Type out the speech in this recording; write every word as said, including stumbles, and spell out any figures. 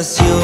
'Cause you